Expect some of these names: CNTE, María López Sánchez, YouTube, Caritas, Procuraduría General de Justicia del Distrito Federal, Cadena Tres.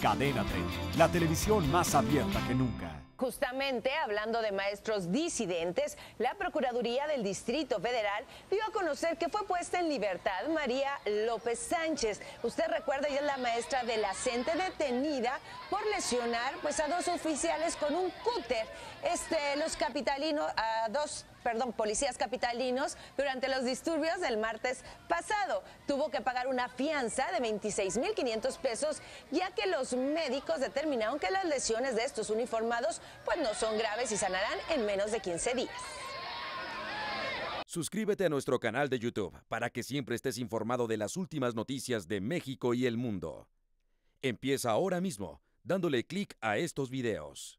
Cadena Tres, la televisión más abierta que nunca. Justamente hablando de maestros disidentes, la Procuraduría del Distrito Federal dio a conocer que fue puesta en libertad María López Sánchez. Usted recuerda, ella es la maestra de la CNTE detenida por lesionar a dos oficiales con un cúter. Policías capitalinos durante los disturbios del martes pasado. Tuvo que pagar una fianza de 26.500 pesos, ya que los médicos determinaron que las lesiones de estos uniformados no son graves y sanarán en menos de 15 días. Suscríbete a nuestro canal de YouTube para que siempre estés informado de las últimas noticias de México y el mundo. Empieza ahora mismo dándole clic a estos videos.